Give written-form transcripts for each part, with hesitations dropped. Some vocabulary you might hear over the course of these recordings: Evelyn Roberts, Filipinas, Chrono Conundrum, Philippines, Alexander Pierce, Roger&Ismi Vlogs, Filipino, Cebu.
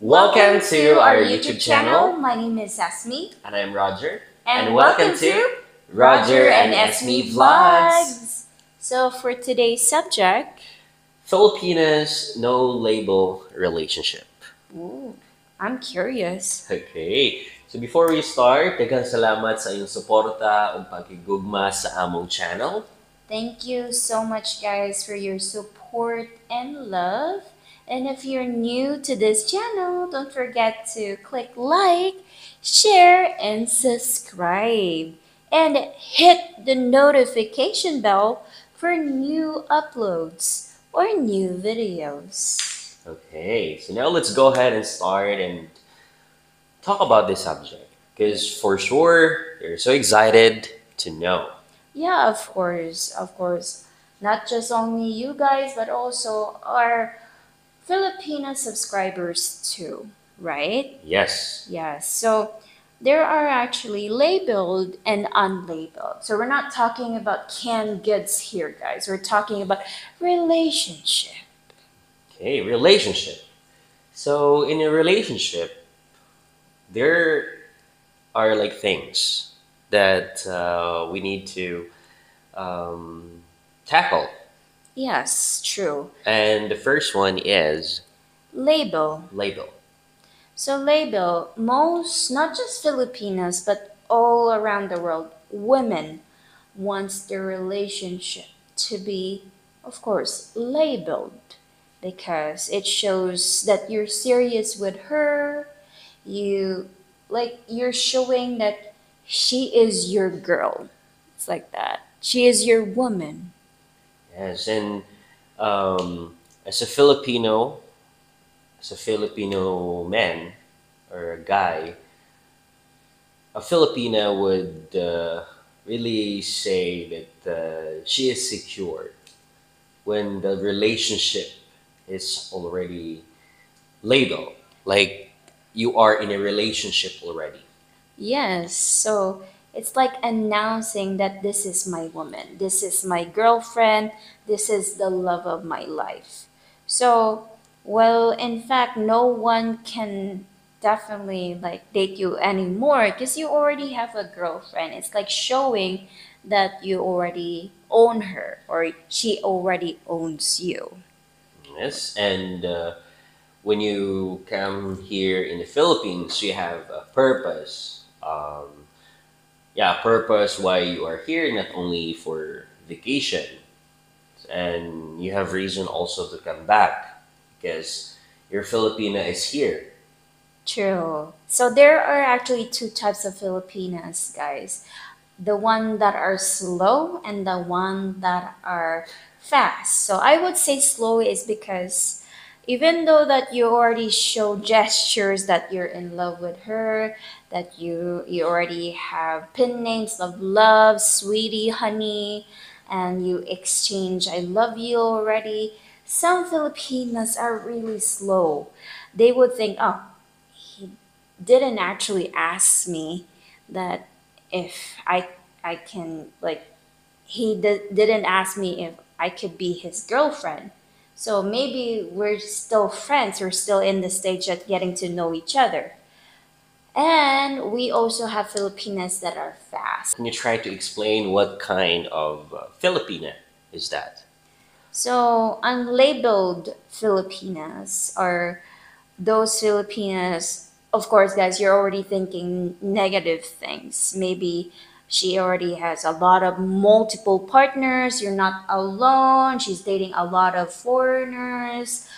Welcome to our YouTube channel. My name is Esme. And I'm Roger. And welcome to Roger and Esme Vlogs. So for today's subject, Filipinas no label relationship. Ooh, I'm curious. Okay. So before we start, daghang salamat sa iyong suporta ug pagigugma sa among channel. Thank you so much guys for your support and love. And if you're new to this channel, don't forget to click like, share, and subscribe. And hit the notification bell for new uploads or new videos. Okay, so now let's go ahead and start and talk about this subject. Because for sure, you're so excited to know. Yeah, of course, of course. Not just only you guys, but also our Filipino subscribers too, right? Yes. Yes. So there are actually labeled and unlabeled. So we're not talking about canned goods here, guys. We're talking about relationship. Okay, relationship. So in a relationship, there are like things that we need to tackle. Yes, true. And the first one is label. Label. So label, most, not just Filipinas, but all around the world, women wants their relationship to be, of course, labeled, because it shows that you're serious with her. You're showing that she is your girl. It's like that. She is your woman. Yes, and as a Filipino man or a guy, a Filipina would really say that she is secure when the relationship is already labeled. Like you are in a relationship already. Yes, so it's like announcing that this is my woman, this is my girlfriend, this is the love of my life. So, well, in fact, no one can definitely like date you anymore because you already have a girlfriend. It's like showing that you already own her or she already owns you. Yes, and when you come here in the Philippines, you have a purpose. Purpose why you are here, not only for vacation, and you have reason also to come back because your Filipina is here. True. So there are actually two types of Filipinas, guys. The one that are slow and the one that are fast. So I would say slow is because even though that you already show gestures that you're in love with her, that you already have pin names of love, sweetie, honey, and you exchange I love you already, some Filipinas are really slow. They would think, oh, he didn't actually ask me that if I can, like, he didn't ask me if I could be his girlfriend. So maybe we're still friends, we're still in the stage of getting to know each other. And we also have Filipinas that are fast. Can you try to explain what kind of Filipina is that? So unlabeled Filipinas are those Filipinas, of course, guys, you're already thinking negative things. Maybe she already has a lot of multiple partners. You're not alone. She's dating a lot of foreigners.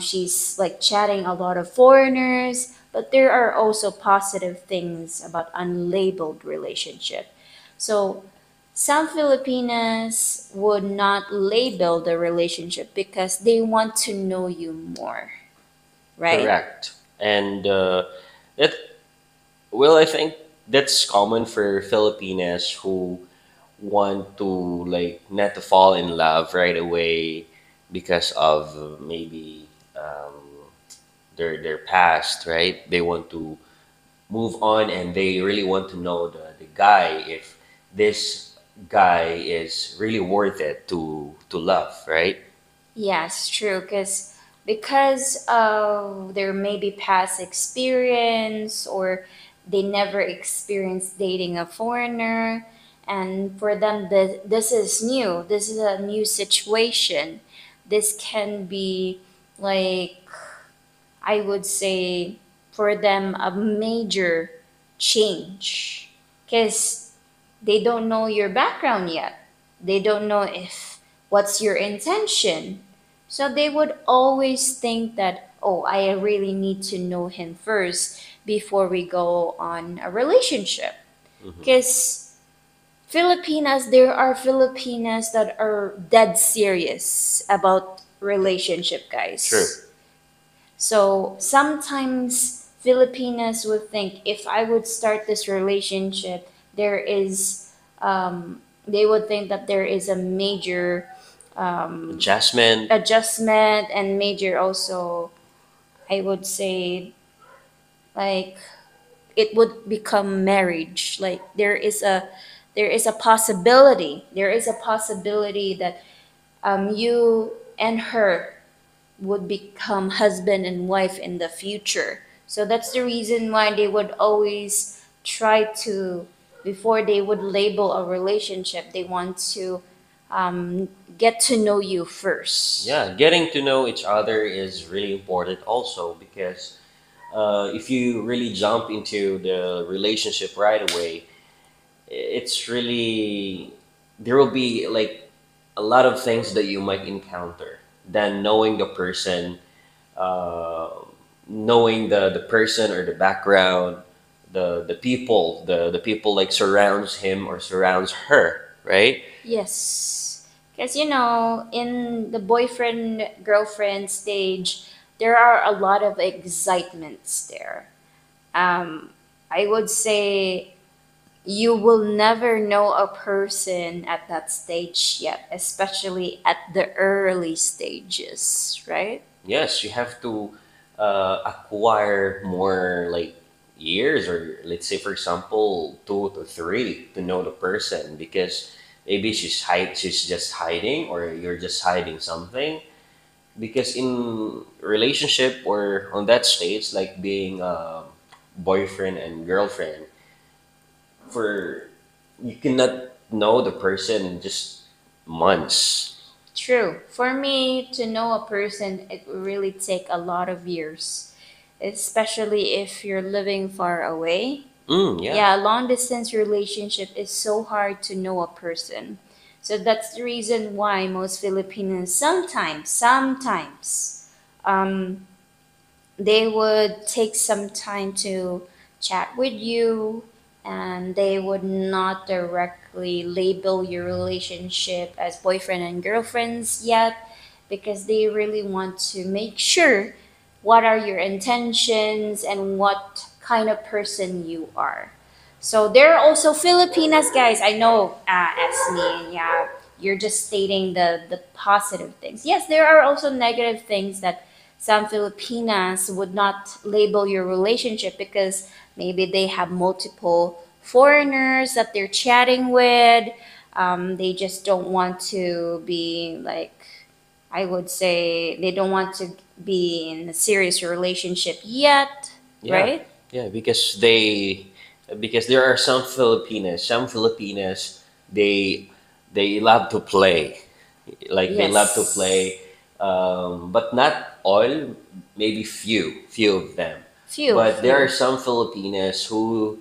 She's like chatting a lot of foreigners. But there are also positive things about unlabeled relationship. So some Filipinas would not label the relationship because they want to know you more, right? Correct. And I think that's common for Filipinas who want to like not to fall in love right away because of maybe their past, right? They want to move on and they really want to know the guy, if this guy is really worth it to love, right? Yes, true, because because of their maybe past experience, or they never experienced dating a foreigner, and for them this is new, this is a new situation. This can be, like, I would say for them a major change, because they don't know your background yet, they don't know if what's your intention. So they would always think that, oh, I really need to know him first before we go on a relationship. Because Filipinas, there are Filipinas that are dead serious about relationship, guys. Sure. So sometimes Filipinas would think, if I would start this relationship, there is, they would think that there is a major adjustment, and major also, I would say, like, it would become marriage. Like, there is a possibility. There is a possibility that you and her would become husband and wife in the future. So that's the reason why they would always try to, before they would label a relationship, they want to get to know you first. Yeah, getting to know each other is really important also, because if you really jump into the relationship right away, it's really, there will be like a lot of things that you might encounter than knowing the person, knowing the person or the background, the people like surrounds him or surrounds her, right? Yes, because you know, in the boyfriend girlfriend stage, there are a lot of excitements there. I would say you will never know a person at that stage yet, especially at the early stages, right? Yes, you have to acquire more like years, or let's say for example 2 to 3, to know the person, because maybe she's just hiding, or you're just hiding something. Because in relationship or on that stage, like being a boyfriend and girlfriend, for you cannot know the person in just months. True. For me to know a person, it really take a lot of years, especially if you're living far away. Yeah, long distance relationship is so hard to know a person. So that's the reason why most Filipinos sometimes they would take some time to chat with you, and they would not directly label your relationship as boyfriend and girlfriends yet, because they really want to make sure what are your intentions and what kind of person you are. So there are also Filipinas, guys. I know, Esme, yeah, you're just stating the positive things. Yes, there are also negative things that some Filipinas would not label your relationship, because maybe they have multiple foreigners that they're chatting with. They just don't want to be like, I would say, they don't want to be in a serious relationship yet, right? Yeah, because there are some Filipinas, they love to play, like yes. They love to play, but not all, maybe few of them. But there are some Filipinas who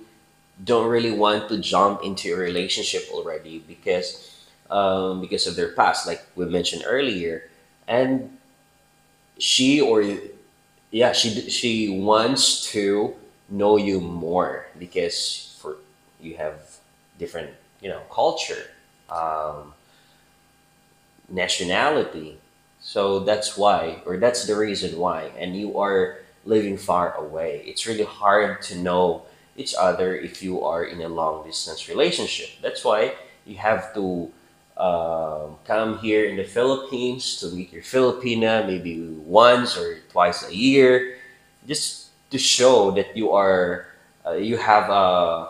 don't really want to jump into a relationship already because of their past, like we mentioned earlier, and she wants to know you more, because you have different, culture, nationality. So that's the reason why, and you are living far away. It's really hard to know each other if you are in a long distance relationship. That's why you have to come here in the Philippines to meet your Filipina, maybe once or twice a year, just to show that you are, you have a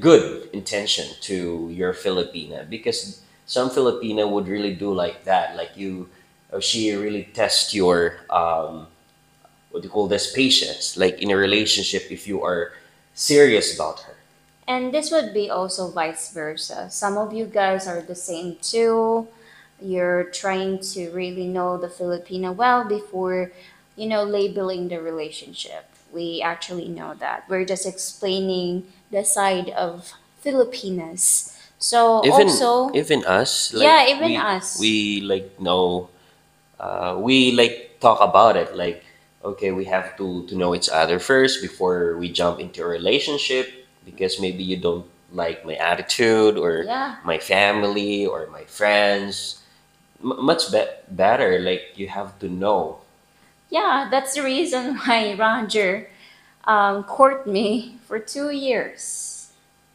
good intention to your Filipina, because some Filipina would really do like that. Like you she really tests your what do you call this, patience, like in a relationship, if you are serious about her. And this would be also vice versa. Some of you guys are the same too. You're trying to really know the Filipino well before, you know, labeling the relationship. We actually know that. We're just explaining the side of Filipinas. So even, also... Even us. Like, yeah, even us. We like know, we like talk about it. Like, okay, we have to know each other first before we jump into a relationship. Because maybe you don't like my attitude or my family or my friends. Much better, like you have to know. Yeah, that's the reason why Roger courted me for 2 years.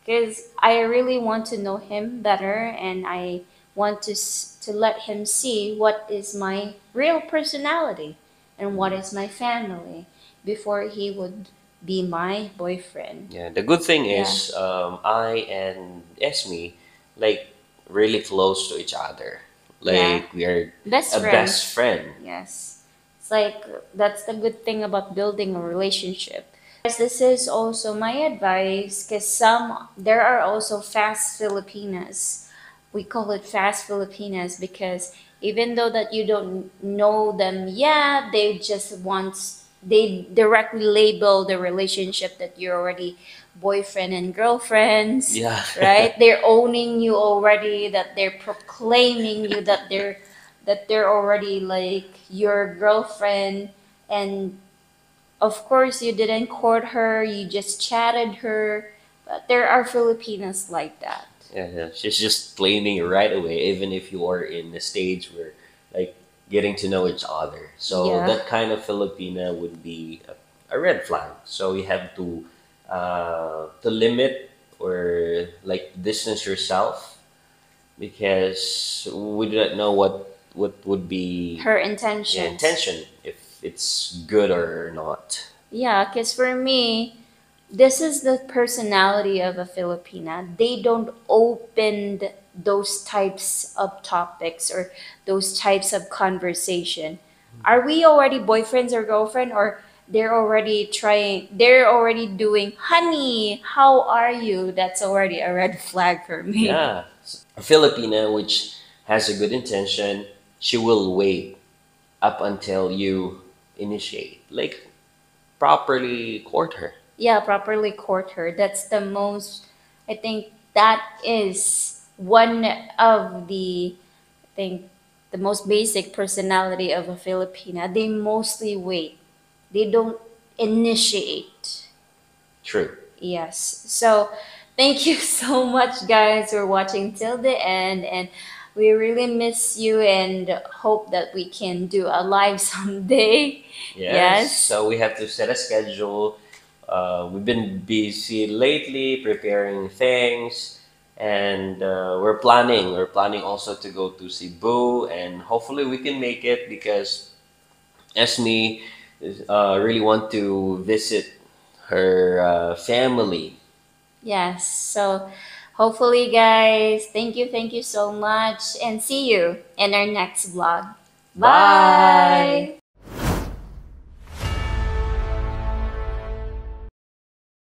Because I really want to know him better, and I want to let him see what is my real personality and what is my family before he would be my boyfriend. Yeah, the good thing is I and Esme like really close to each other. Like we are best friend. Yes. It's like that's the good thing about building a relationship. This is also my advice, because there are also fast Filipinas. We call it fast Filipinas because even though that you don't know them yet, they just want they directly label the relationship that you're already boyfriend and girlfriends, right? They're owning you already, that they're proclaiming you, that they're already like your girlfriend. And of course you didn't court her, you just chatted her. But there are Filipinas like that. Yeah, she's just claiming you right away, even if you are in the stage where like getting to know each other. So that kind of Filipina would be a red flag. So you have to limit or like distance yourself, because we do not know what would be her intention. Yeah, intention, if it's good or not. Yeah, because for me, this is the personality of a Filipina. They don't open those types of topics or those types of conversation. Are we already boyfriends or girlfriend, or they're already doing, honey, how are you? That's already a red flag for me. Yeah, a Filipina which has a good intention, she will wait up until you initiate, like properly court her. Yeah, properly court her. That's the most, I think that is one of the, I think, the most basic personality of a Filipina. They mostly wait. They don't initiate. True. Yes. So thank you so much, guys, for watching till the end. And we really miss you and hope that we can do a live someday. Yes. So we have to set a schedule. We've been busy lately preparing things. And we're planning also to go to Cebu, and hopefully we can make it, because Esme really want to visit her family. Yes, so hopefully, guys, thank you so much, and see you in our next vlog. Bye!